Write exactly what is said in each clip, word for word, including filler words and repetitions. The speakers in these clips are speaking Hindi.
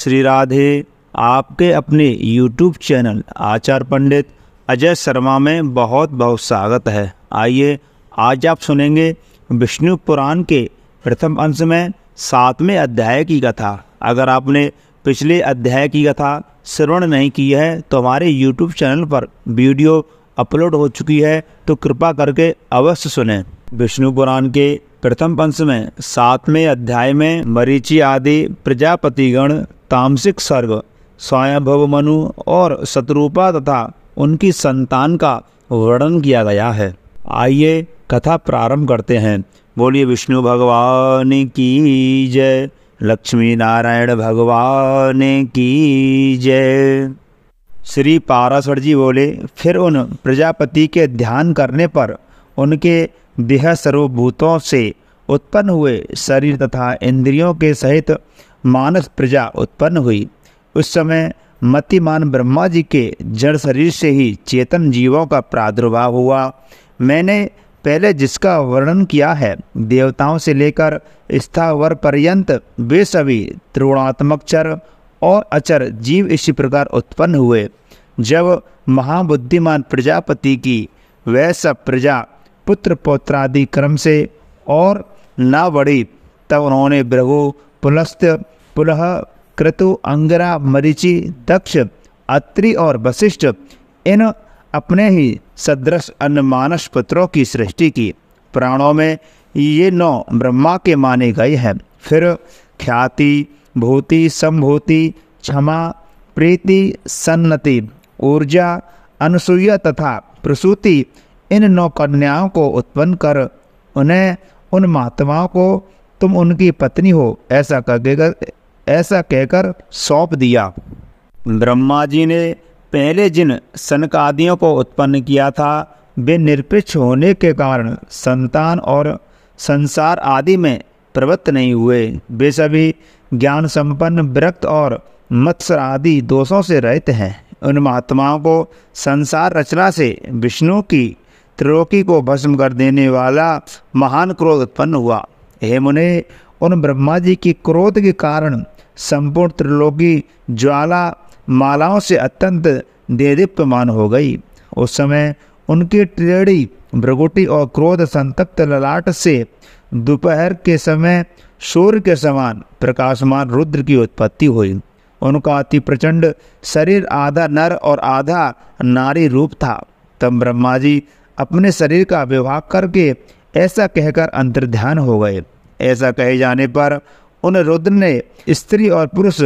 श्री राधे। आपके अपने यूट्यूब चैनल आचार पंडित अजय शर्मा में बहुत बहुत स्वागत है। आइए आज आप सुनेंगे विष्णु पुराण के प्रथम अंश में सातवें अध्याय की कथा। अगर आपने पिछले अध्याय की कथा श्रवण नहीं की है तो हमारे यूट्यूब चैनल पर वीडियो अपलोड हो चुकी है, तो कृपा करके अवश्य सुनें। विष्णु पुराण के प्रथम अंश में सातवें अध्याय में मरीचि आदि प्रजापतिगण तामसिक सर्ग, स्वयंभव मनु और शतरूपा तथा उनकी संतान का वर्णन किया गया है। आइए कथा प्रारंभ करते हैं। बोलिए विष्णु भगवान की जय, लक्ष्मी नारायण भगवान की जय। श्री पाराशर जी बोले, फिर उन प्रजापति के ध्यान करने पर उनके देह सर्वभूतों से उत्पन्न हुए शरीर तथा इंद्रियों के सहित मानस प्रजा उत्पन्न हुई। उस समय मतिमान ब्रह्मा जी के जड़ शरीर से ही चेतन जीवों का प्रादुर्भाव हुआ। मैंने पहले जिसका वर्णन किया है, देवताओं से लेकर स्थावर पर्यंत वे सभी त्रिगुणात्मक चर और अचर जीव इसी प्रकार उत्पन्न हुए। जब महाबुद्धिमान प्रजापति की वह सब प्रजा पुत्र पौत्रादि क्रम से और ना बढ़ी, तब उन्होंने भृगु, पुलस्त, पुलह, कृतु, अंगरा, मरीचि, दक्ष, अत्रि और वशिष्ठ इन अपने ही सदृश अन्य मानस पुत्रों की सृष्टि की। प्राणों में ये नौ ब्रह्मा के माने गए हैं। फिर ख्याति, भूति, संभूति, क्षमा, प्रीति, सन्नति, ऊर्जा, अनुसूया तथा प्रसूति इन नौ कन्याओं को उत्पन्न कर उन्हें उन महात्माओं को तुम उनकी पत्नी हो ऐसा कहकर ऐसा कहकर सौंप दिया। ब्रह्मा जी ने पहले जिन सनकादियों को उत्पन्न किया था, वे निरपेक्ष होने के कारण संतान और संसार आदि में प्रवृत्त नहीं हुए। वे सभी ज्ञान संपन्न, विरक्त और मत्सर आदि दोषों से रहित हैं। उन महात्माओं को संसार रचना से विष्णु की त्रिलोकी को भस्म कर देने वाला महान क्रोध उत्पन्न हुआ। हे मुने, उन ब्रह्मा जी की क्रोध के कारण संपूर्ण त्रिलोकी ज्वाला मालाओं से अत्यंत देदीप्यमान हो गई। उस समय उनकी टेढ़ी भ्रगुटी और क्रोध संतप्त ललाट से दोपहर के समय सूर्य के समान प्रकाशमान रुद्र की उत्पत्ति हुई। उनका अति प्रचंड शरीर आधा नर और आधा नारी रूप था। तब ब्रह्मा जी अपने शरीर का विभाग करके ऐसा कहकर अंतर्ध्यान हो गए। ऐसा कहे जाने पर उन रुद्र ने स्त्री और पुरुष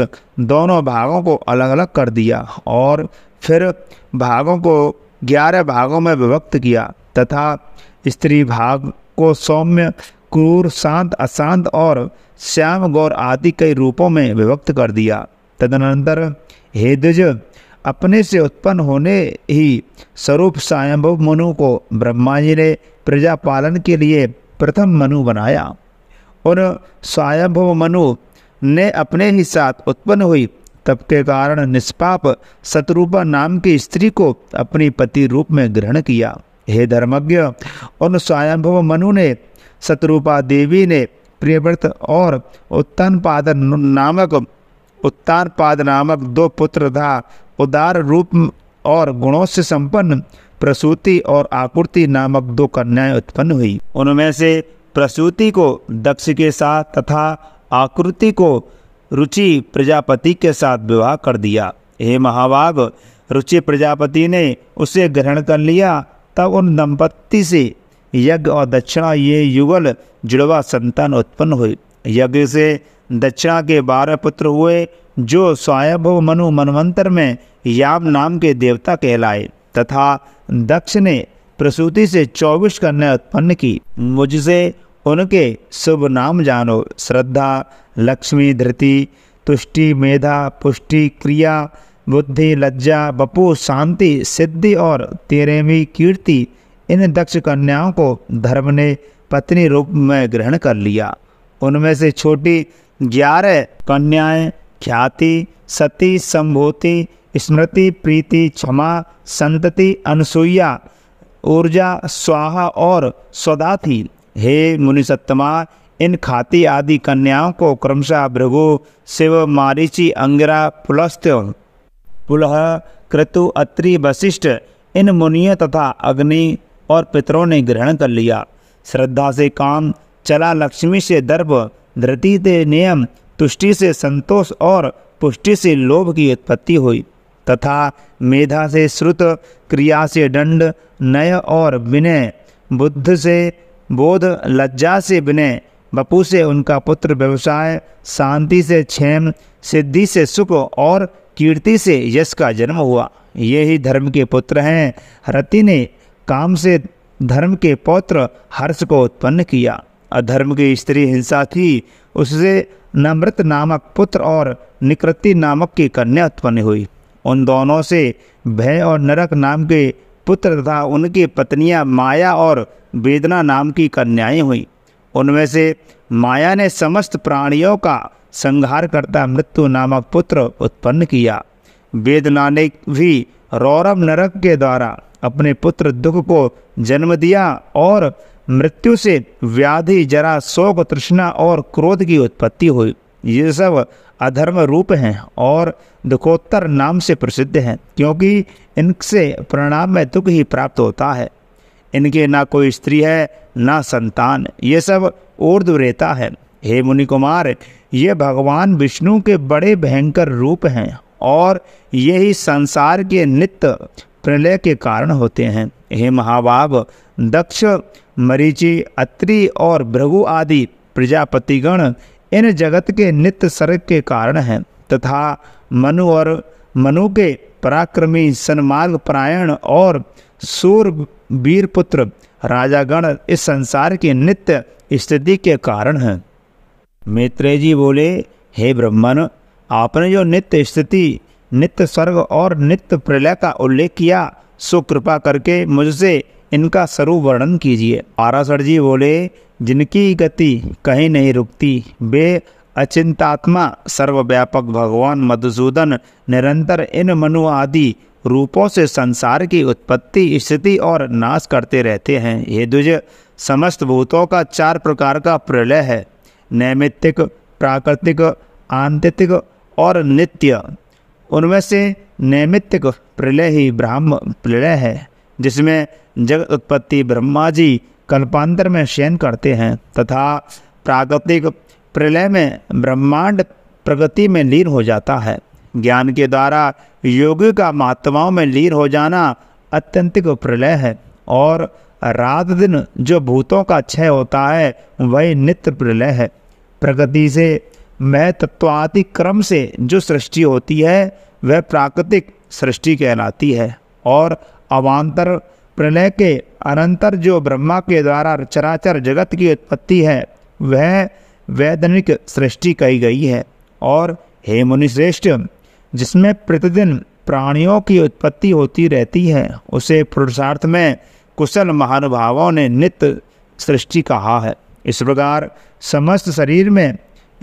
दोनों भागों को अलग अलग कर दिया और फिर भागों को ग्यारह भागों में विभक्त किया तथा स्त्री भाग को सौम्य, क्रूर, शांत, अशांत और श्याम, गौर आदि कई रूपों में विभक्त कर दिया। तदनंतर हे द्विज, अपने से उत्पन्न होने ही स्वरूप स्वयंभव मनु को ब्रह्मा जी ने प्रजा पालन के लिए प्रथम मनु बनाया। उन स्वयंभव मनु ने अपने ही साथ उत्पन्न हुई तप के कारण निष्पाप शतरूपा नाम की स्त्री को अपनी पति रूप में ग्रहण किया। हे धर्मज्ञ, उन स्वयंभव मनु ने शतरूपा देवी ने प्रियव्रत और उत्तानपाद नामक उत्तानपाद नामक दो पुत्र तथा उदार रूप और गुणों से संपन्न प्रसूति और आकृति नामक दो कन्याएं उत्पन्न हुई। उनमें से प्रसूति को दक्ष के साथ तथा आकृति को रुचि प्रजापति के साथ विवाह कर दिया। हे महाभाग, रुचि प्रजापति ने उसे ग्रहण कर लिया। तब उन दंपत्ति से यज्ञ और दक्षिणा ये युगल जुड़वा संतान उत्पन्न हुई। यज्ञ से दक्षिणा के बारह पुत्र हुए, जो स्वयंभव मनु मनवंतर में याम नाम के देवता कहलाए, तथा दक्ष ने प्रसूति से चौबीस कन्या उत्पन्न की। मुझसे उनके शुभ नाम जानो: श्रद्धा, लक्ष्मी, धृति, तुष्टि, मेधा, पुष्टि, क्रिया, बुद्धि, लज्जा, बपू, शांति, सिद्धि और तेरेवी कीर्ति। इन दक्ष कन्याओं को धर्म ने पत्नी रूप में ग्रहण कर लिया। उनमें से छोटी ग्यारह कन्याएं ख्याति, सती, संभूति, स्मृति, प्रीति, क्षमा, संतति, अनुसूया, ऊर्जा, स्वाहा और स्वदा थी। हे मुनिसत्तमा, इन खाती आदि कन्याओं को क्रमशः भृगु, शिव, मारीचि, अंगिरा, पुलस्त, पुलह, कृतु, अत्रि, वशिष्ठ इन मुनियों तथा अग्नि और पितरों ने ग्रहण कर लिया। श्रद्धा से काम चला, लक्ष्मी से दर्प, धृति से नियम, तुष्टि से संतोष और पुष्टि से लोभ की उत्पत्ति हुई तथा मेधा से श्रुत, क्रिया से दंड, नय और विनय, बुद्ध से बोध, लज्जा से विनय, बपू से उनका पुत्र, व्यवसाय, शांति से क्षेम, सिद्धि से सुख और कीर्ति से यश का जन्म हुआ। ये ही धर्म के पुत्र हैं। रति ने काम से धर्म के पौत्र हर्ष को उत्पन्न किया। अधर्म की स्त्री हिंसा थी, उससे नम्रत नामक पुत्र और निकृति नामक की कन्या उत्पन्न हुई। उन दोनों से भय और नरक नाम के पुत्र तथा उनकी पत्नियां माया और वेदना नाम की कन्याएं हुई। उनमें से माया ने समस्त प्राणियों का संहार करता मृत्यु नामक पुत्र उत्पन्न किया। वेदना ने भी रौरव नरक के द्वारा अपने पुत्र दुख को जन्म दिया और मृत्यु से व्याधि, जरा, शोक, तृष्णा और क्रोध की उत्पत्ति हुई। ये सब अधर्म रूप हैं और दुखोत्तर नाम से प्रसिद्ध हैं, क्योंकि इनसे परिणाम में दुख ही प्राप्त होता है। इनके ना कोई स्त्री है ना संतान, ये सब ऊर्ध्वरेता है। हे मुनि कुमार, ये भगवान विष्णु के बड़े भयंकर रूप हैं और यही संसार के नित्य प्रलय के कारण होते हैं। हे महाभाव, दक्ष, मरीचि, अत्रि और भृगु आदि प्रजापतिगण इन जगत के नित्य सर्ग के कारण हैं तथा मनु और मनु के पराक्रमी, सन्मार्ग परायण और सूर वीर पुत्र राजागण इस संसार के नित्य स्थिति के कारण हैं। मैत्रेय जी बोले, हे ब्रह्मन, आपने जो नित्य स्थिति, नित्य स्वर्ग और नित्य प्रलय का उल्लेख किया, सो कृपा करके मुझसे इनका स्वरूप वर्णन कीजिए। पाराशर जी बोले, जिनकी गति कहीं नहीं रुकती, वे अचिंतात्मा सर्वव्यापक भगवान मधुसूदन निरंतर इन मनु आदि रूपों से संसार की उत्पत्ति, स्थिति और नाश करते रहते हैं। ये द्विज, समस्त भूतों का चार प्रकार का प्रलय है, नैमित्तिक, प्राकृतिक, आंतिक और नित्य। उनमें से नैमित्तिक प्रलय ही ब्रह्म प्रलय है, जिसमें जगत उत्पत्ति ब्रह्मा जी कल्पांतर में शयन करते हैं तथा प्राकृतिक प्रलय में ब्रह्मांड प्रगति में लीन हो जाता है। ज्ञान के द्वारा योगी का महात्माओं में लीन हो जाना अत्यंतिक प्रलय है और रात दिन जो भूतों का क्षय होता है वही नित्य प्रलय है। प्रगति से, मैं तत्वादि क्रम से जो सृष्टि होती है वह प्राकृतिक सृष्टि कहलाती है और अवान्तर प्रलय के अनंतर जो ब्रह्मा के द्वारा चराचर जगत की उत्पत्ति है वह वैदनिक सृष्टि कही गई है। और हे मुनिश्रेष्ठ, जिसमें प्रतिदिन प्राणियों की उत्पत्ति होती रहती है उसे पुरुषार्थ में कुशल महानुभावों ने नित्य सृष्टि कहा है। इस प्रकार समस्त शरीर में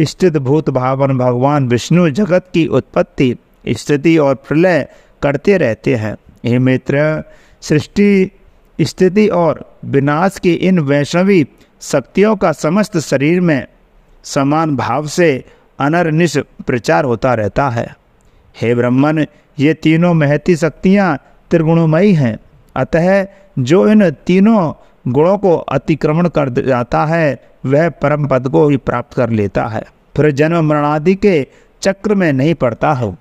स्थित भूत भावन भगवान विष्णु जगत की उत्पत्ति, स्थिति और प्रलय करते रहते हैं। हे मित्र, सृष्टि, स्थिति और विनाश की इन वैष्णवी शक्तियों का समस्त शरीर में समान भाव से अनरनिश प्रचार होता रहता है। हे ब्रह्मन, ये तीनों महती शक्तियाँ त्रिगुणमयी हैं, अतः जो इन तीनों गुणों को अतिक्रमण कर जाता है वह परम पद को ही प्राप्त कर लेता है, फिर जन्म मरणादि के चक्र में नहीं पड़ता हो।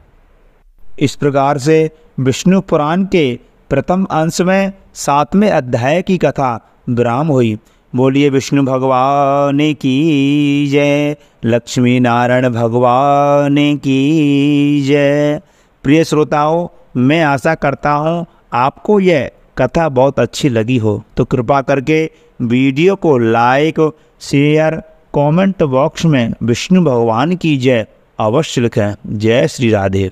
इस प्रकार से विष्णु पुराण के प्रथम अंश में सातवें अध्याय की कथा विराम हुई। बोलिए विष्णु भगवान की जय, लक्ष्मी नारायण भगवान की जय। प्रिय श्रोताओं, मैं आशा करता हूँ आपको यह कथा बहुत अच्छी लगी हो, तो कृपा करके वीडियो को लाइक, शेयर, कमेंट बॉक्स में विष्णु भगवान की जय अवश्य लिखें। जय श्री राधे।